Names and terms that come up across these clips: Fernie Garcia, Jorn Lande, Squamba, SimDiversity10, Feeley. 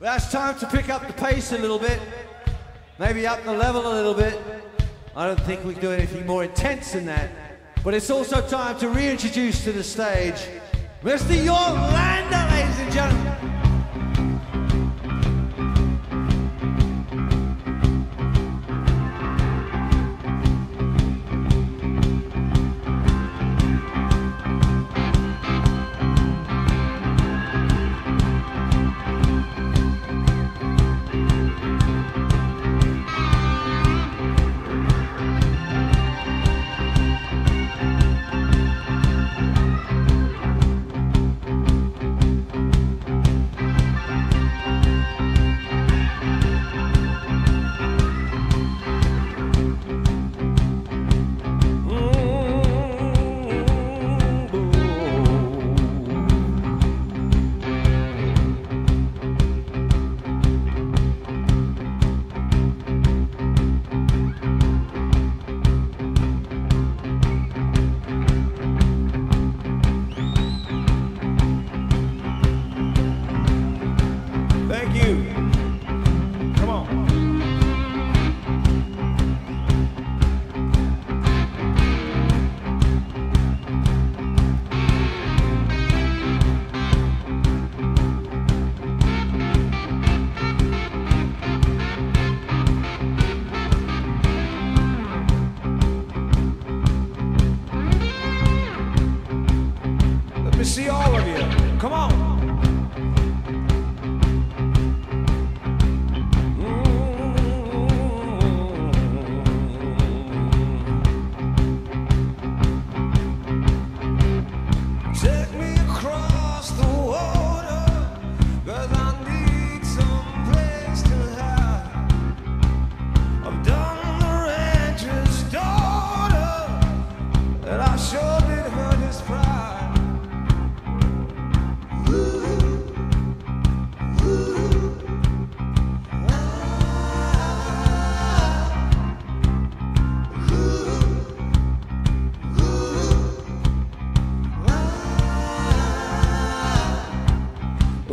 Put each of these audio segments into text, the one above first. Well, it's time to pick up the pace a little bit, maybe up the level a little bit. I don't think we can do anything more intense than that, but it's also time to reintroduce to the stage Mr. Jorn Lande, ladies and gentlemen. See all of you. Come on.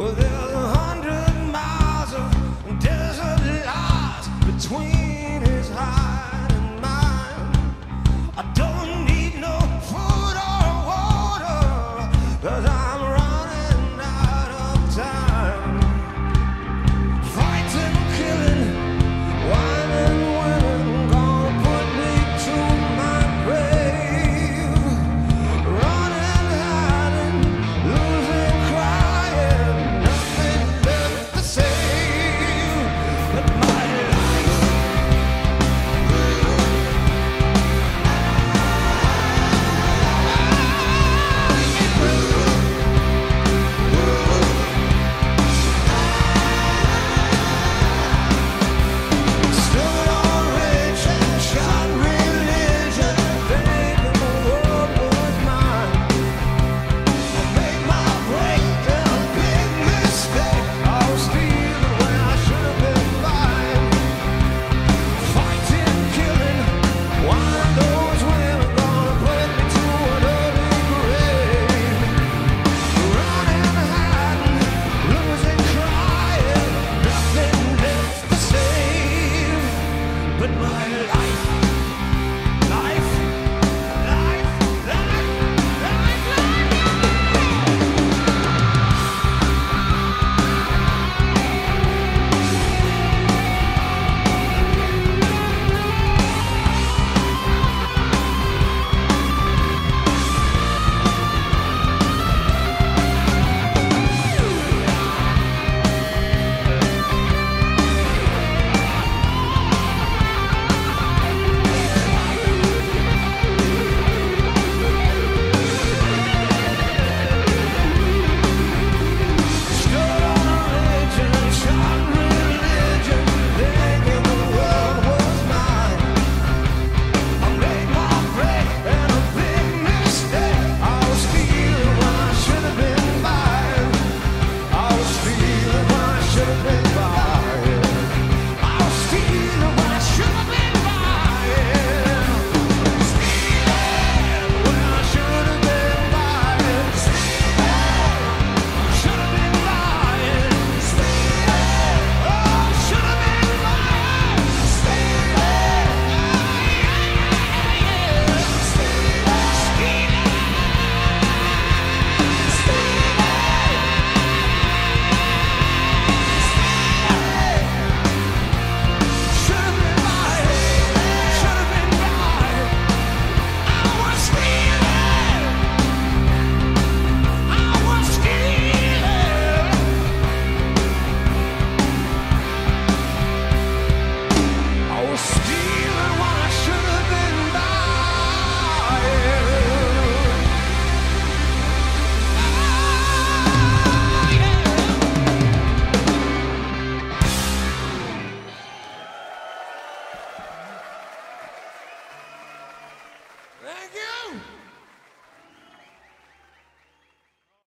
Well,